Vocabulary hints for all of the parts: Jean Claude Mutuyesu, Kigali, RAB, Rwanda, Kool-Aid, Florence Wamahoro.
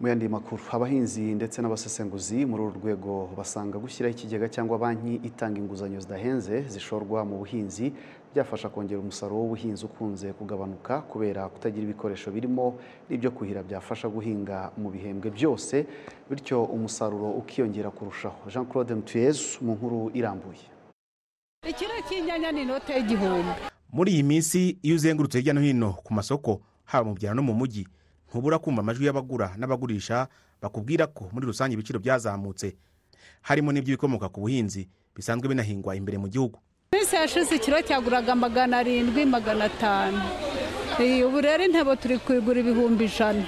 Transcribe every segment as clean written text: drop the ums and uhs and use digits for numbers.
Muyandima Kurfa abahinzi ndetse n'abasesenguzi muri uru rwego basanga gushyiraho ikigega cyangwa banki itanga inguzanyo zidahenze zishorwa mu buhinzi byafasha kongera umusaruro w'ubuhinzi ukunze kugabanuka kubera kutagira ibikoresho birimo n'ibyo kuhira byafasha guhinga mu bihembwe byose bityo umusaruro ukiyongera kurushaho. Jean Claude Mutuyesu mu nkuru irambuye. Muri iyi minsi iyo uzengurutse hirya no hino ku masoko haba mu byaro no mu mujyi ntubura kumva amajwi y'abagura n'abagurisha bakubwira ko muri rusange ibiciro byazamutse harimo n'ibyo bikomoka ku buhinzi bisanzwe binahingwa imbere mu gihugu. Minsi yashize ikiro cyaguraga 700, 500. Ubu rero intebo turi kuyigura 100,000.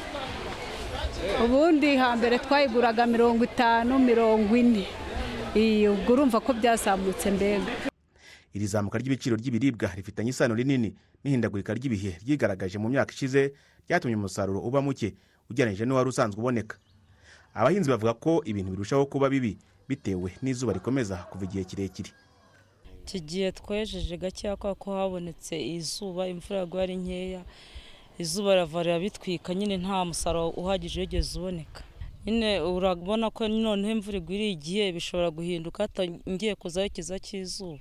Ubundi hambere twayiguraga 50, 40. Ubwo urumva ko byazamutse mbega. Iri zamuka ry'ibiciro ry'ibiribwa rifitanye isano rinini n'ihindagurika ry'ibihe ryigaragaje mu myaka ishize ryatumye umusaruro uba muke ugereranije n'uwari usanzwe uboneka. Abahinzi bavuga ko ibintu birushaho kuba bibi bitewe n'izuba rikomeza kuva igihe kirekire. Kigiye twejeje gakeya ko habonetse izuba, imvura yaguye ari nkeya, izuba ravarira bitwika nyine nta musaruro uhagije yigeze uboneka. Nyine urabona ko none imvura igwiriye igihe bishobora guhinduka ngiye kuzayo kiza cy'izuba.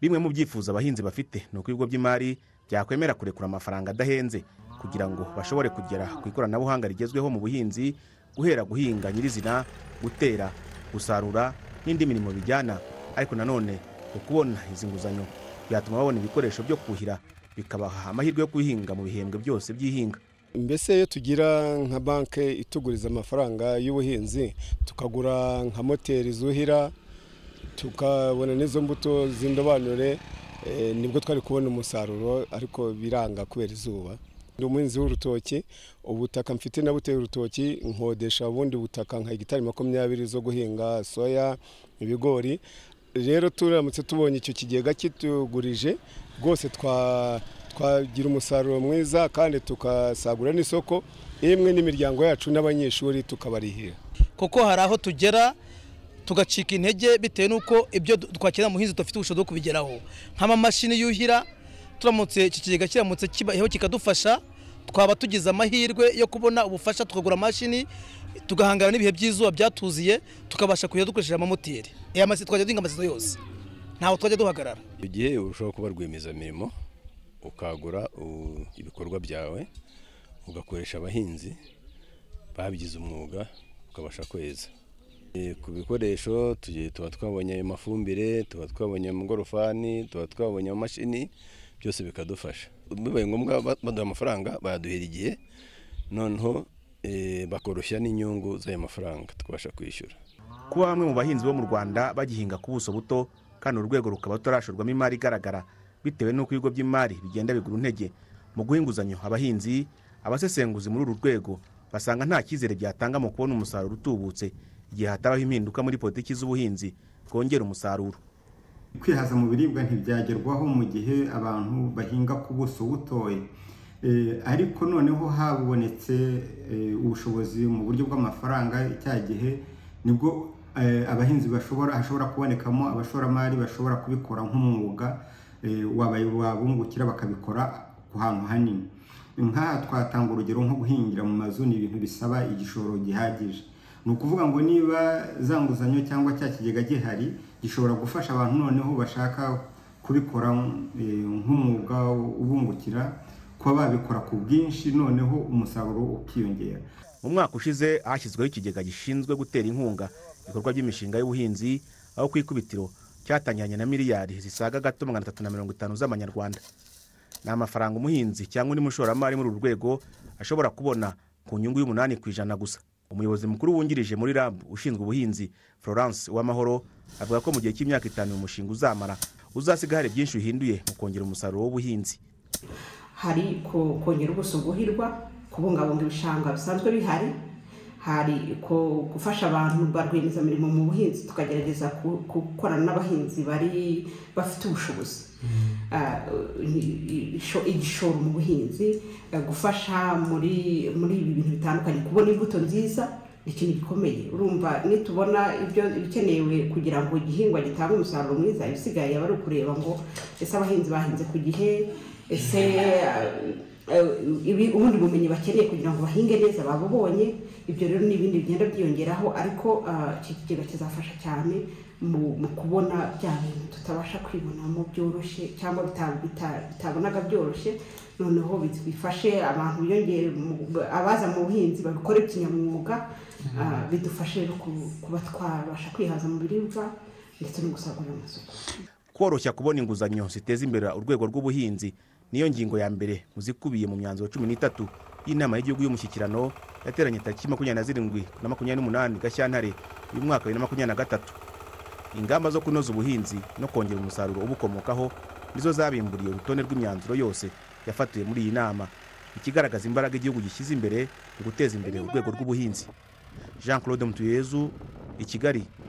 Bimwe mu byifuzo abahinzi bafite nuko ibigo by'imari byakwemera kurekura amafaranga adahenze kugira ngo bashobore kugera ku ikoranabuhanga rigezweho mu buhinzi guhera guhinga nyirizina, gutera, gusarura n'indi mirimo bijyana, ariko nanone ukubona izi nguzanyo byatuma babona ibikoresho byo kuhira bikabaha amahirwe yo kuhinga mu bihembwe byose by'ihinga. Mbese iyo tugira nka banke ituguriza amafaranga y'ubuhinzi tukagura nka moteri zuhira tukabona nizo mbuto zindobanure nibwo twari kubona umusaruro ariko biranga kubera izuba. Ndi umuhinzi w'urutoki, ubutaka mfite nabuteye urutoki nkodesha ubundi butaka nka hegitari 20 zo guhinga soya, ibigori. Rero turamutse tubonye icyo kigega kitugurije rwose twagira umusaruro mwiza kandi tukasagura n'isoko imwe n'imiryango yacu n'abanyeshuri tukabarihira kuko haraho tugera tugacika intege bitewe nuko ibyo twakira muhinzi tufite ubushobozi bwo kubigeraho nkama mashini yuhira turamutse kigega kiramutse kibaho kikadufasha twaba tugize amahirwe yo kubona ubufasha tukagura mashini tugahangana n'ibihe byizuba byatuziye tukabasha kujya dukoresha amamoteri ya masi twajya dinga amasezo yose ntaho twajya duhagarara. Igihe urushaho kuba rwemeza mirimo ukagura ibikorwa byawe ugakoresha abahinzi babigize umwuga ukabasha kweza. Ku bikoresho tuba twabonye amafumbire, tuba twabonye amagorofani, tuba twabonye amashini, byose bikadufasha. Bibaye ngombwa baduha amafaranga bayaduhera igihe noneho bakoroshya n'inyungu z'ayo mafaranga tukabasha kwishyura. Kuba bamwe mu bahinzi bo mu Rwanda bagihinga ku buso buto kandi urwego rukaba rutarashorwamo imari igaragara bitewe n'uko ibigo by'imari bigenda bigura intege mu guhinguzanya. Abahinzi abasesenguzi muri uru rwego basanga nta cyizere byatanga mu kubona umusaruro utubutse igihe hatabaho impinduka muri politiki z'ubuhinzi kongera umusaruro. Kwihaza mu biribwa ntibyagerwaho mu gihe abantu bahinga ku buso butoye, ariko noneho habonetse ubushobozi mu buryo bw'amafaranga cya gihe nibwo abahinzi hashobora kubonekamo abashoramari bashobora kubikora nk'umwuga wabungukira bakabikora ku hantu hanini. Nk'aha twatanga urugero nko guhingira mu mazu ni ibintu bisaba igishoro gihagije. Nukuvuga ngo niba za nguzanyo cyangwa cya kigega gihari gishobora gufasha abantu noneho bashaka kubikora nk'umwuga ubungukira kuba babikora ku bwinshi noneho umusaruro ukiyongera. Mu mwaka ushize hashyizweho ikigega gishinzwe gutera inkunga ibikorwa by'imishinga y'ubuhinzi aho kwikubitiro cyatangiranye na miliyari zisaga gato 350 z'amanyarwanda. Na amafaranga umuhinzi cyangwa undi mushoramari muri uru rwego ashobora kubona ku nyungu y'8% gusa. Umuyobozi mukuru wungirije muri RAB ushinzwe ubuhinzi Florence Wamahoro avuga ko mu gihe cy'imyaka 5 umushinga uzamara uzasiga hari byinshi uhinduye mu kongera umusaruro w'ubuhinzi. Hari kongera ubuso bw'uhirwa, kubungabunga ibishanga bisanzwe bihari, hari gufasha abantu barwemeza imirimo mu buhinzi tukagerageza gukorana n'abahinzi bari bafite ubushobozi igishoro mu buhinzi, gufasha muri ibintu bitandukanye kubona imbuto nziza ikintu gikomeye. Urumva nitubona ibyo bikenewe kugira ngo igihingwa gitange umusaruro mwiza ibisigaye bari kureba ngo ese abahinzi bahinze ku gihe, ese ubundi bumenyi bakeneye kugira ngo bahinge neza babobonye ibyo rero nibindi bigenda byiyongeraho ariko kigega kizafasha cyane mu kubona cyane tutabasha kwibona mu byoroshye cyangwa bitabonaga byoroshye noneho bifashe abantu yongere abaza mu buhinzi bakora ikinyamwuga bidufashe kuba twabasha kwihaza mu biribwa ndetse no gusagurira amasoko koroshya kubona inguzanyo ziteza imbere urwego rw'ubuhinzi niyo ngingo ya mbere muzikubiye mu myanzuro 13 y'inama y'igihugu y'umushyikirano yateranye tariki 27 na 28 Gashyantare uyu mwaka wa 2023 ingamba zo kunoza ubuhinzi no kongera umusaruro ubukomokaho nizo zabimburiye urutonde rw'imyanzuro yose yafatiwe muri iyi nama ikigaragaza imbaraga igihugu gishyize imbere mu guteza imbere urwego rw'ubuhinzi. Jean Claude Mutuyesu, i Kigali.